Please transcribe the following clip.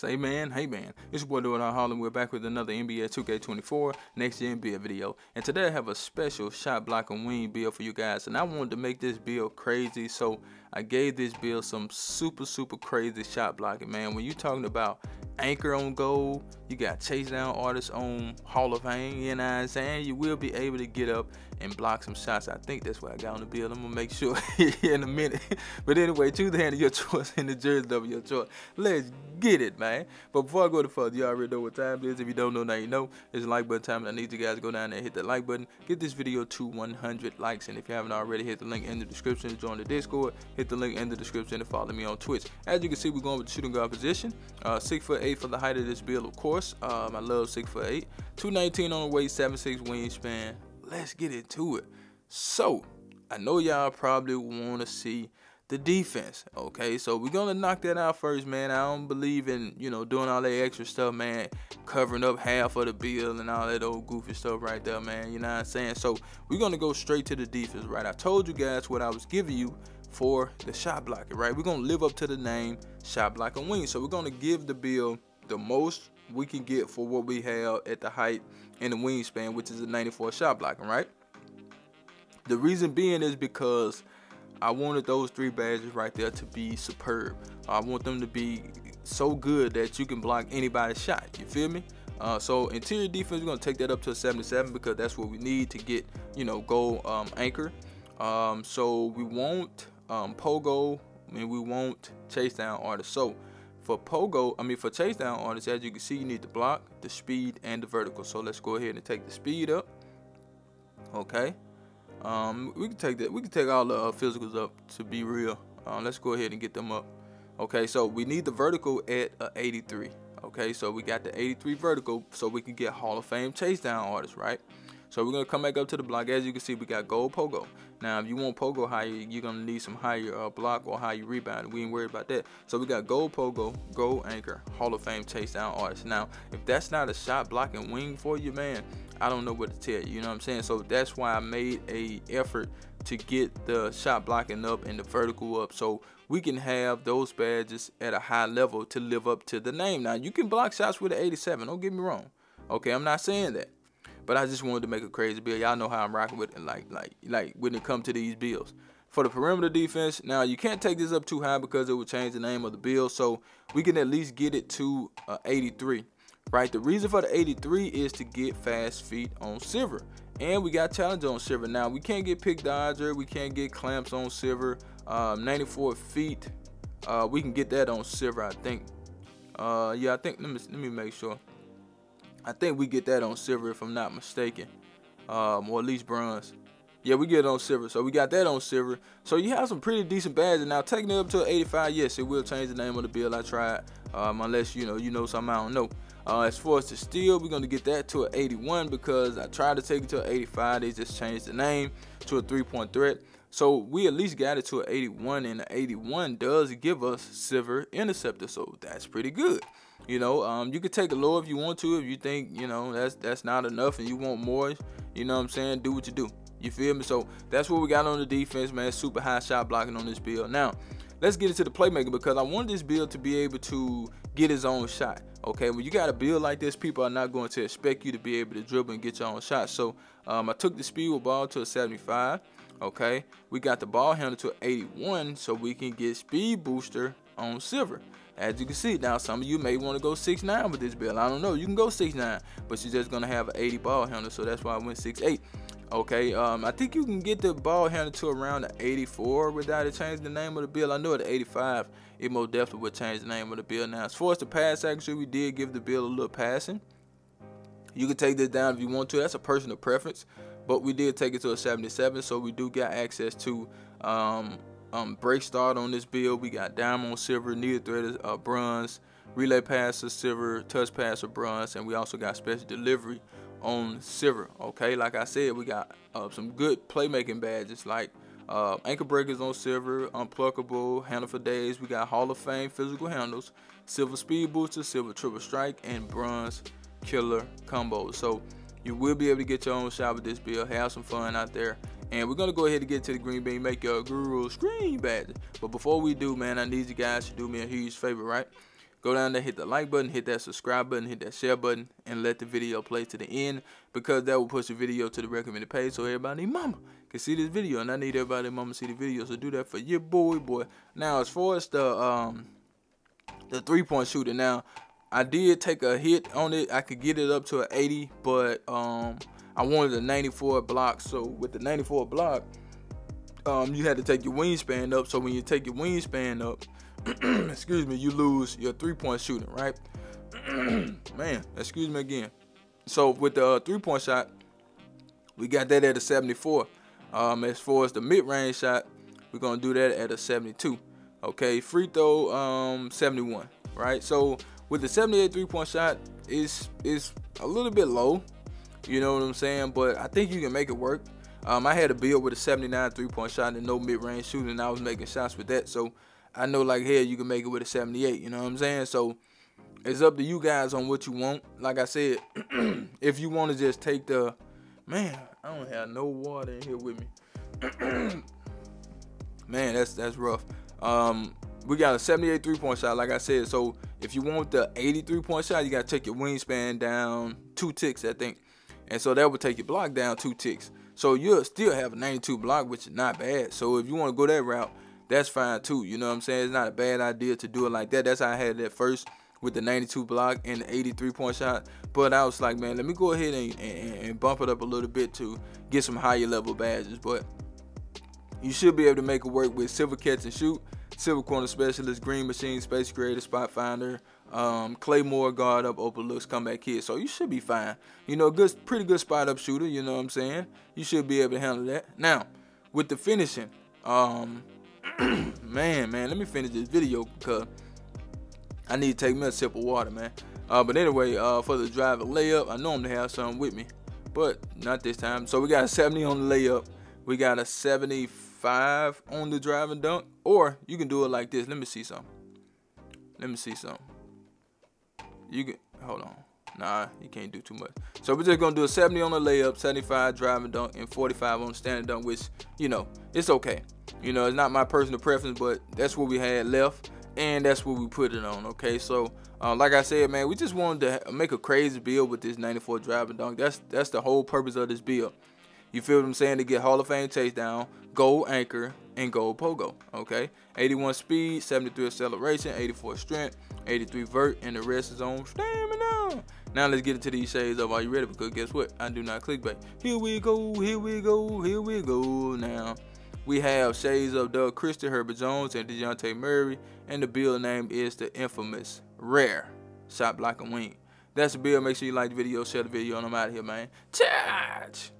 Say man, hey man, it's your boy Do It All Hall, and we're back with another NBA 2K24 Next Gen build video. And today I have a special shot block and wing build for you guys, and I wanted to make this build crazy, so I gave this build some super crazy shot blocking, man. When you're talking about anchor on goal, you got Chasedown artists on Hall of Fame, you know what I'm saying? You will be able to get up and block some shots. I think that's what I got on the build. I'm gonna make sure in a minute. But anyway, choose the hand of your choice and the jersey of your choice. Let's get it, man. But before I go to further, you already know what time it is. If you don't know, now you know. It's like button time, and I need you guys to go down there and hit that like button. Get this video to 100 likes, and if you haven't already, hit the link in the description to join the Discord. Hit the link in the description and follow me on Twitch. As you can see, we're going with the shooting guard position. 6'8" for the height of this build, of course. I love 6'8". 219 on the weight, 7'6" wingspan. Let's get into it. So, I know y'all probably want to see the defense, okay? So we're gonna knock that out first, man. I don't believe in, you know, doing all that extra stuff, man, covering up half of the build and all that old goofy stuff right there, man, you know what I'm saying? So we're gonna go straight to the defense, right? I told you guys what I was giving you for the shot blocking, right? We're gonna live up to the name, shot blocking wing. So we're gonna give the build the most we can get for what we have at the height and the wingspan, which is a 94 shot blocking, right? The reason being is because I wanted those three badges right there to be superb. I want them to be so good that you can block anybody's shot, you feel me? So interior defense, we're gonna take that up to a 77 because that's what we need to get, you know, goal anchor. So we want pogo, and we want Chasedown artists. So for pogo, I mean for Chasedown artists, as you can see, you need the block, the speed, and the vertical. So let's go ahead and take the speed up, okay? We can take that. We can take all the physicals up, to be real. Let's go ahead and get them up. Okay, so we need the vertical at 83. Okay, so we got the 83 vertical, so we can get Hall of Fame Chasedown artists, right? So we're gonna come back up to the block. As you can see, we got gold pogo. Now, if you want pogo higher, you're gonna need some higher block or higher rebound. We ain't worried about that. So we got gold pogo, gold anchor, Hall of Fame Chasedown artists. Now, if that's not a shot blocking wing for you, man, I don't know what to tell you, you know what I'm saying? So that's why I made a effort to get the shot blocking up and the vertical up so we can have those badges at a high level to live up to the name. Now, you can block shots with an 87, don't get me wrong. Okay, I'm not saying that. But I just wanted to make a crazy build. Y'all know how I'm rocking with it, like when it comes to these builds. For the perimeter defense, now you can't take this up too high because it will change the name of the build. So we can at least get it to 83. Right, the reason for the 83 is to get fast feet on Silver, and we got challenge on Silver. Now we can't get pick dodger, we can't get clamps on Silver. 94 feet, we can get that on Silver, I think. Yeah, I think let me make sure. I think we get that on Silver if I'm not mistaken, or at least bronze. Yeah, we get it on Silver, so we got that on Silver. So you have some pretty decent badges. Now taking it up to 85, yes, it will change the name of the build. I tried, unless you know something I don't know. As far as the steal, we're going to get that to an 81 because I tried to take it to an 85. They just changed the name to a three-point threat. So we at least got it to an 81, and the 81 does give us silver interceptor. So that's pretty good. You know, you could take it low if you want to. If you think, you know, that's not enough and you want more, you know what I'm saying, do what you do. You feel me? So that's what we got on the defense, man. Super high shot blocking on this build. Now, let's get into the playmaker because I want this build to be able to get his own shot. Okay, when you got a build like this, people are not going to expect you to be able to dribble and get your own shot. So I took the speed with ball to a 75. Okay, we got the ball handle to an 81 so we can get speed booster on Silver. As you can see, now some of you may want to go 6'9 with this build. I don't know, you can go 6'9, but you're just going to have an 80 ball handle, so that's why I went 6'8. Okay, I think you can get the ball handle to around the 84 without it changing the name of the build. I know at 85, it most definitely would change the name of the build. Now, as far as the pass accuracy, we did give the build a little passing. You can take this down if you want to. That's a personal preference, but we did take it to a 77, so we do got access to break start on this build. We got diamond, silver, needle threaders, bronze, relay passes, silver, touch pass, or bronze, and we also got special delivery on silver. Okay, like I said, we got some good playmaking badges like anchor breakers on silver, unpluckable, handle for days. We got Hall of Fame physical handles, silver speed booster, silver triple strike, and bronze killer combos. So you will be able to get your own shot with this build, have some fun out there. And we're gonna go ahead and get to the green bean, make your guru screen badge. But before we do, man, I need you guys to do me a huge favor, right? go down there, hit the like button, hit that subscribe button, hit that share button, and let the video play to the end, because that will push the video to the recommended page so everybody mama can see this video, and I need everybody mama see the video, so do that for your boy. Now, as far as the three-point shooter, now, I did take a hit on it. I could get it up to an 80, but I wanted a 94 block, so with the 94 block, you had to take your wingspan up, so when you take your wingspan up, excuse me, you lose your three-point shooting, right? Man, excuse me again. So with the three-point shot, we got that at a 74. As far as the mid-range shot, we're gonna do that at a 72. Okay, free throw 71, right? So with the 78 three-point shot, it's a little bit low, you know what I'm saying? But I think you can make it work. I had a build with a 79 3-point shot and no mid-range shooting, and I was making shots with that, so I know like hell you can make it with a 78, you know what I'm saying? So it's up to you guys on what you want. Like I said, if you want to just take the, man, I don't have no water in here with me. Man, that's rough. We got a 78 3-point shot, like I said. So if you want the 83 point shot, you got to take your wingspan down 2 ticks, I think. And so that would take your block down 2 ticks. So you'll still have a 92 block, which is not bad. So if you want to go that route, that's fine too. You know what I'm saying? It's not a bad idea to do it like that. That's how I had it at first with the 92 block and the 83 point shot. But I was like, man, let me go ahead and bump it up a little bit to get some higher level badges. But you should be able to make it work with Silver Catch and Shoot, Silver Corner Specialist, Green Machine, Space Creator, Spot Finder, Claymore, Guard Up, Overlooks, Comeback Kid. So you should be fine. You know, good, pretty good spot up shooter, you know what I'm saying? You should be able to handle that. Now, with the finishing, man, let me finish this video because I need to take me a sip of water, man. But anyway, for the drive and layup, I normally have something with me, but not this time. So we got a 70 on the layup. We got a 75 on the drive and dunk. Or you can do it like this. Let me see something. Let me see something. You can, hold on. Nah, you can't do too much. So we're just going to do a 70 on the layup, 75 drive and dunk, and 45 on the standing dunk, which, you know, it's okay. You know, it's not my personal preference, but that's what we had left, and that's what we put it on, okay? So, like I said, man, we just wanted to make a crazy build with this 94 drive and dunk. That's the whole purpose of this build. You feel what I'm saying? To get Hall of Fame takedown, gold anchor, and gold pogo, okay? 81 speed, 73 acceleration, 84 strength, 83 vert, and the rest is on stamina. Now let's get into these shades of, are you ready? Because guess what? I do not clickbait. Here we go, here we go, here we go now. We have shades of Doug Christie, Herbert Jones, and DeJounte Murray, and the build name is the infamous Rare Shot Block and Wing. That's the build. Make sure you like the video, share the video, and I'm out of here, man. Charge!